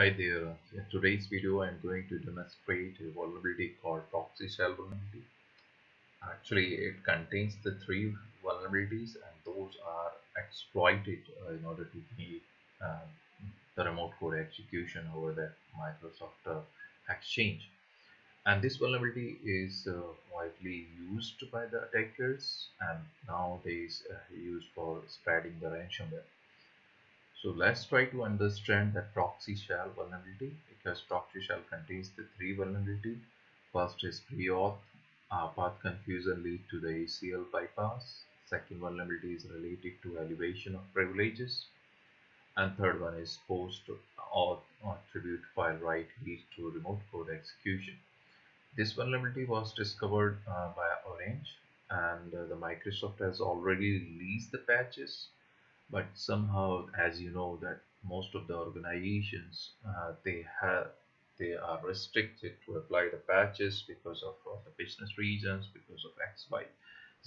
Hi there. In today's video, I'm going to demonstrate a vulnerability called ProxyShell vulnerability. Actually, it contains the three vulnerabilities, and those are exploited in order to be the remote code execution over the Microsoft Exchange. And this vulnerability is widely used by the attackers, and nowadays used for spreading the ransomware. So let's try to understand that ProxyShell vulnerability, because ProxyShell contains the three vulnerability. First is pre-auth, path confusion lead to the ACL bypass. Second vulnerability is related to elevation of privileges. And third one is post-auth attribute file write lead to remote code execution. This vulnerability was discovered by Orange, and the Microsoft has already released the patches. But somehow, as you know, that most of the organizations they are restricted to apply the patches because of the business reasons, because of XYZ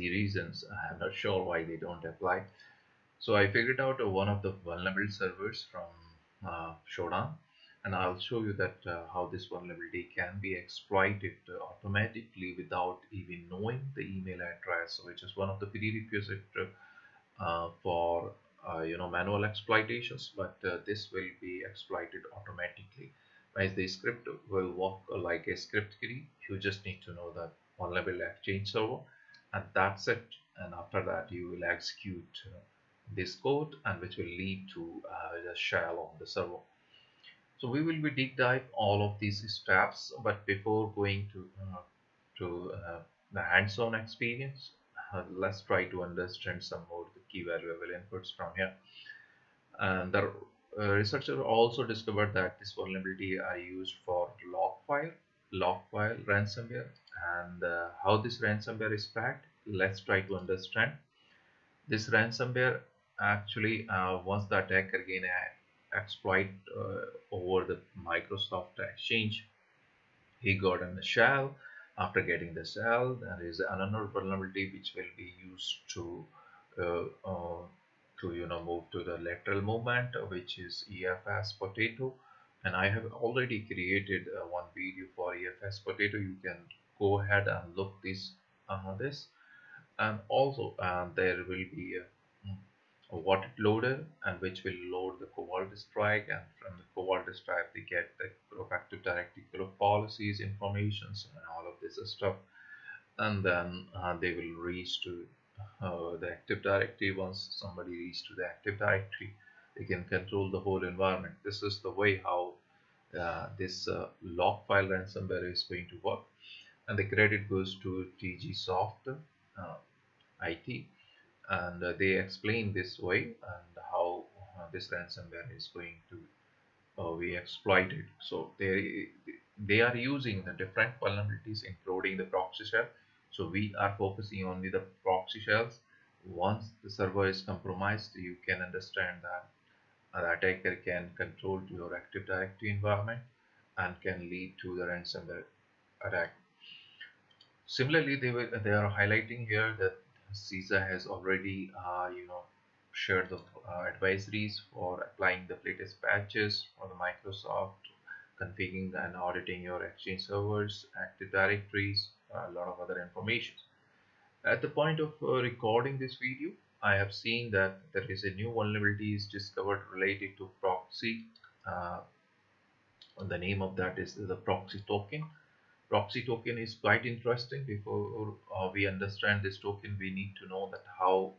reasons. I'm not sure why they don't apply. So I figured out one of the vulnerable servers from Shodan, and I'll show you that how this vulnerability can be exploited automatically without even knowing the email address, which is one of the prerequisite for manual exploitations, but this will be exploited automatically. As the script will work like a script key, you just need to know the vulnerable Exchange server, and that's it. And after that, you will execute this code, and which will lead to the shell on the server. So we will be deep dive all of these steps, but before going to the hands-on experience, let's try to understand some more the key valuable inputs from here. And the researcher also discovered that this vulnerability are used for log file ransomware, and how this ransomware is spread. Let's try to understand this ransomware. Actually, once the attacker again exploit over the Microsoft Exchange, he got in the shell. After getting the shell, there is another vulnerability which will be used to move to the lateral movement, which is EfsPotato. And I have already created one video for EfsPotato. You can go ahead and look this. And also there will be a water loader, and which will load the cobalt strike, and from the cobalt strike they get the active directory policies, informations, and all of this stuff, and then they will reach to the active directory. Once somebody reaches to the active directory, they can control the whole environment. This is the way how this log file ransomware is going to work, and the credit goes to TGSoft IT. And they explain this way and how this ransomware is going to be exploited. So they are using the different vulnerabilities, including the ProxyShell. So we are focusing only the ProxyShells. Once the server is compromised, you can understand that the attacker can control your Active Directory environment and can lead to the ransomware attack. Similarly, they are highlighting here that CISA has already shared the advisories for applying the latest patches for the Microsoft, configuring and auditing your Exchange servers, Active Directories, a lot of other information. At the point of recording this video, I have seen that there is a new vulnerability is discovered related to proxy. The name of that is the proxy token. Proxy token is quite interesting. Before we understand this token, we need to know that how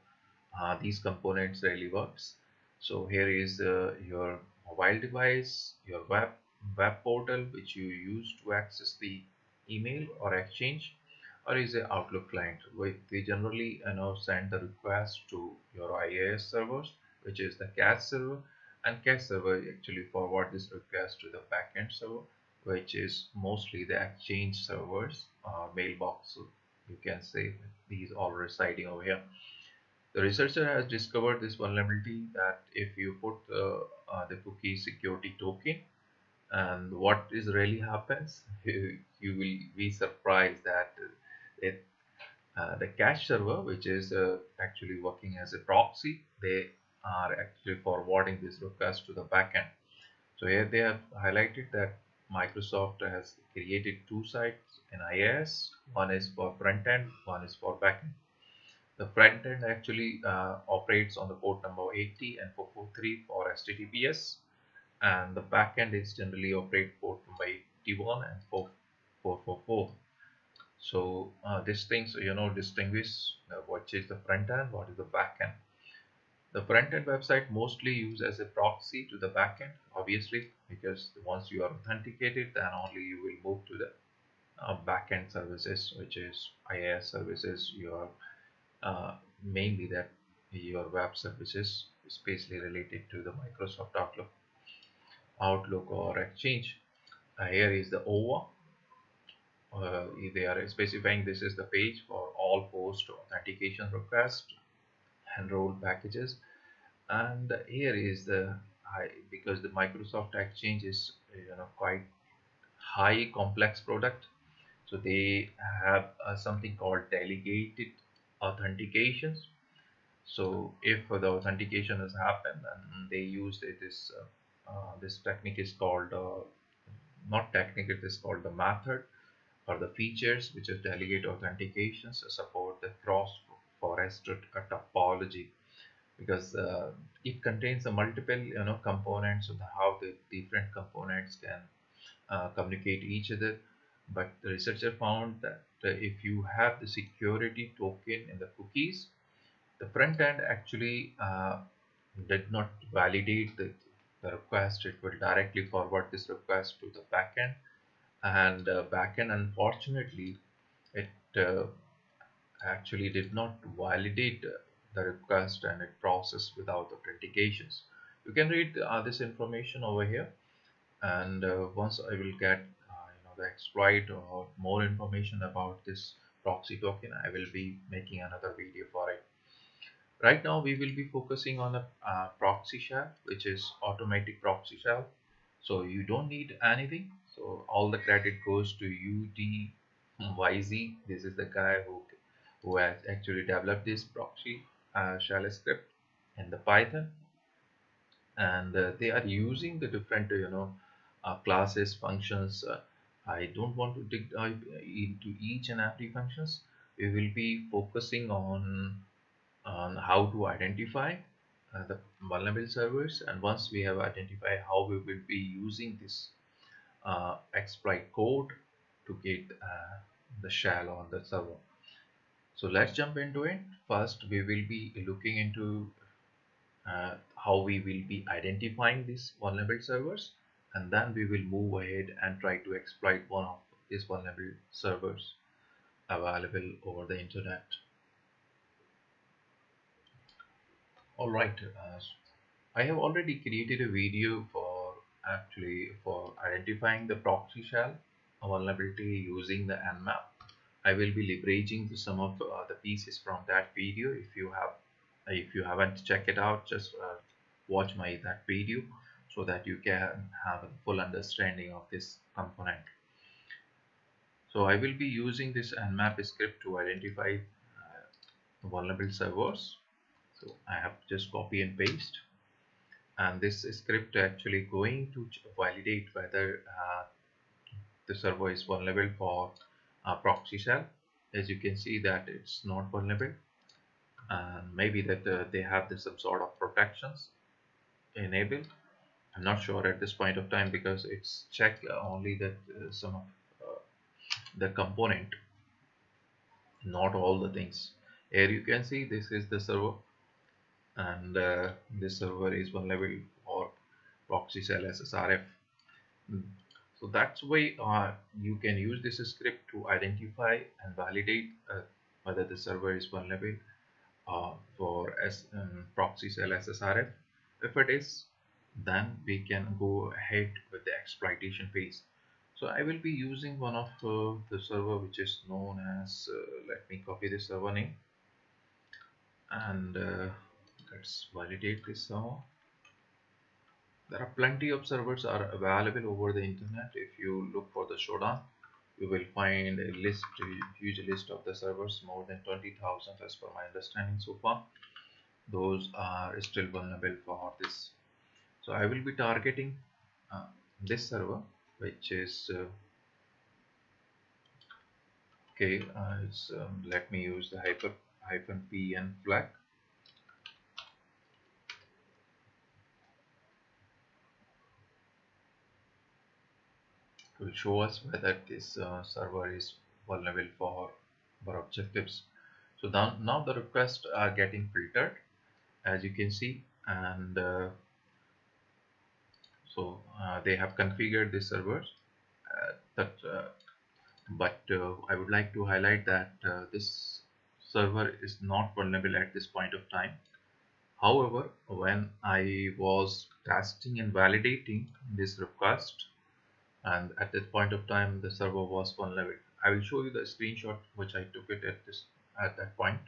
these components really works. So here is your mobile device, your web portal which you use to access the email or Exchange, or is an Outlook client. They generally send the request to your IIS servers, which is the cache server, and cache server actually forward this request to the backend server, which is mostly the Exchange servers, mailbox, so you can say these all residing over here. The researcher has discovered this vulnerability that if you put the cookie security token, and what is really happens, you will be surprised that the cache server, which is actually working as a proxy, they are actually forwarding this request to the backend. So here they have highlighted that Microsoft has created two sites in IIS. One is for front end, one is for back end. The front end actually operates on the port number 80 and 443 for HTTPS, and the back end is generally operate port number 81 and 444. So these things, you know, distinguish what is the front end, what is the back end. The front end website mostly used as a proxy to the back end, obviously, because once you are authenticated, then only you will move to the back end services, which is IIS services. Your mainly that your web services, especially related to the Microsoft Outlook or Exchange. Here is the OWA. They are specifying this is the page for all post authentication requests and role packages. And here is the because the Microsoft Exchange is, you know, quite high complex product, so they have something called delegated authentications. So if the authentication has happened, and they used this this technique is called not technique, it is called the method or the features, which is delegate authentications to support the cross-forest topology, because it contains the multiple, you know, components of how the different components can communicate each other. But the researcher found that if you have the security token in the cookies, the front end actually did not validate the request. It will directly forward this request to the back end, and back end, unfortunately, it actually did not validate the request, and it processed without authentications. You can read this information over here, and once I will get the exploit or more information about this proxy token, I will be making another video for it. Right now we will be focusing on a proxy shell, which is automatic proxy shell. So you don't need anything, so all the credit goes to UDYZ. This is the guy who has actually developed this proxy shell script in the Python, and they are using the different classes, functions. I don't want to dig into each and every functions. We will be focusing on how to identify the vulnerable servers, and once we have identified how we will be using this exploit code to get the shell on the server. So let's jump into it. First we will be looking into how we will be identifying these vulnerable servers, and then we will move ahead and try to exploit one of these vulnerable servers available over the internet. Alright, I have already created a video for identifying the proxy shell vulnerability using the NMAP. I will be leveraging some of the pieces from that video. If you haven't checked it out, just watch that video, so that you can have a full understanding of this component. So I will be using this NMAP script to identify vulnerable servers. So I have just copy and paste, and this script actually going to validate whether the server is vulnerable for proxy shell. As you can see that it's not vulnerable, and maybe that they have some sort of protections enabled. I'm not sure at this point of time, because it's checked only that some of the component, not all the things. Here you can see this is the server, and this server is vulnerable for proxy shell SSRF. So that's way you can use this script to identify and validate whether the server is vulnerable for proxy shell SSRF. If it is, then we can go ahead with the exploitation phase. So I will be using one of the server which is known as let me copy the server name, and let's validate this server. There are plenty of servers are available over the internet. If you look for the Shodan, you will find a list, a huge list of the servers, more than 20,000 as per my understanding so far. Those are still vulnerable for this. So I will be targeting this server, which is let me use the -pn flag. It will show us whether this server is vulnerable for objectives. So now the requests are getting filtered, as you can see, and they have configured the servers. I would like to highlight that this server is not vulnerable at this point of time. However, when I was testing and validating this request, and at that point of time the server was vulnerable. I will show you the screenshot which I took it at that point.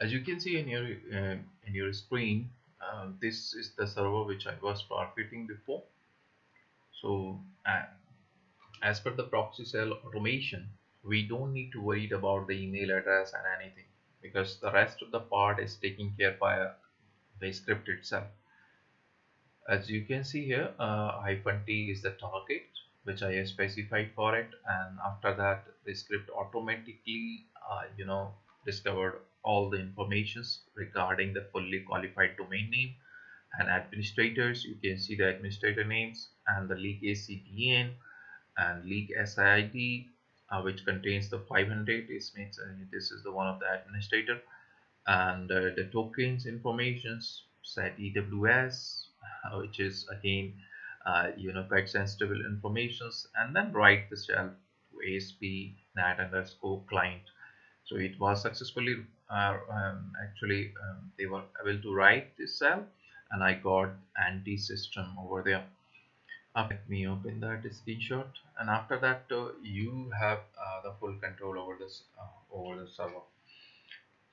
As you can see in your screen, this is the server which I was targeting before. So as per the proxy shell automation, we don't need to worry about the email address and anything, because the rest of the part is taken care by the script itself. As you can see here, -t is the target which I specified for it, and after that the script automatically discovered all the informations regarding the fully qualified domain name and administrators. You can see the administrator names and the leak ACDN and leak SID, which contains the 500. This is the one of the administrator, and the tokens informations, SID EWS, which is again quite sensitive informations, and then write the shell to ASP NAT_client. So it was successfully they were able to write this shell, and I got anti-system over there. Let me open that screenshot, and after that you have the full control over this over the server.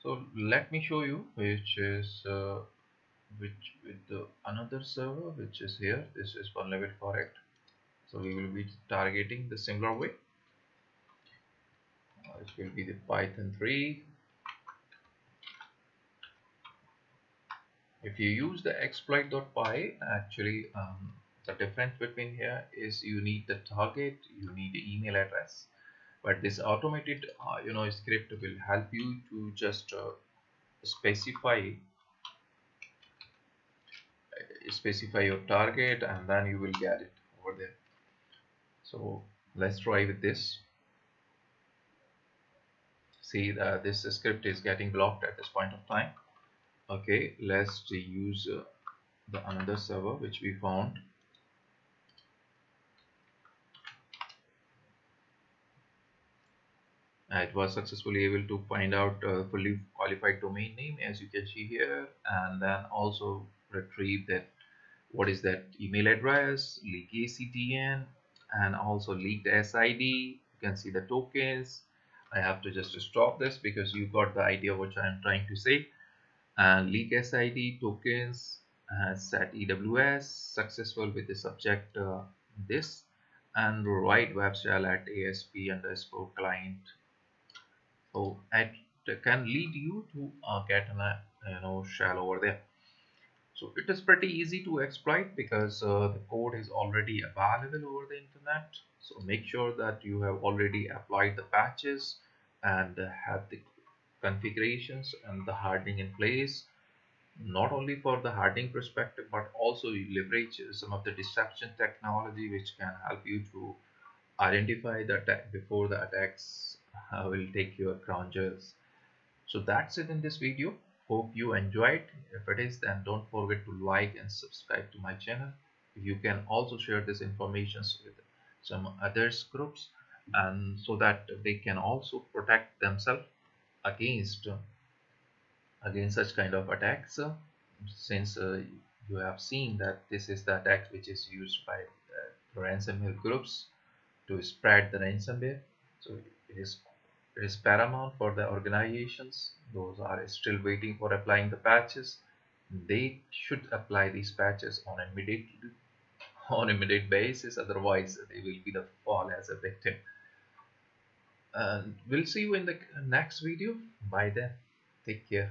So let me show you which is another server which is here. This is vulnerable for it, so we will be targeting the similar way. It will be the Python 3. If you use the exploit.py, actually the difference between here is you need the target, you need the email address, but this automated script will help you to just specify your target, and then you will get it over there. So let's try with this. See, this script is getting blocked at this point of time. Okay, let's use the another server which we found. It was successfully able to find out fully qualified domain name, as you can see here, and then also retrieve that what is that email address, leak ACDN, and also leaked SID. You can see the tokens. I have to just stop this because you got the idea which I am trying to say. Leak SID, tokens, set EWS, successful with the subject this, and write web shell at ASP_client. So it can lead you to get a shell over there. So it is pretty easy to exploit because the code is already available over the internet. So make sure that you have already applied the patches and have the configurations and the hardening in place. Not only for the hardening perspective, but also you leverage some of the deception technology which can help you to identify the attack before the attacks will take your crown jewels. So that's it in this video. Hope you enjoyed. If it is, then don't forget to like and subscribe to my channel. You can also share this information with some other groups, and so that they can also protect themselves against such kind of attacks, since you have seen that this is the attack which is used by ransomware groups to spread the ransomware. So it is paramount for the organizations. Those are still waiting for applying the patches. They should apply these patches on immediate basis, otherwise they will be the fall as a victim. We'll see you in the next video. Bye then. Take care.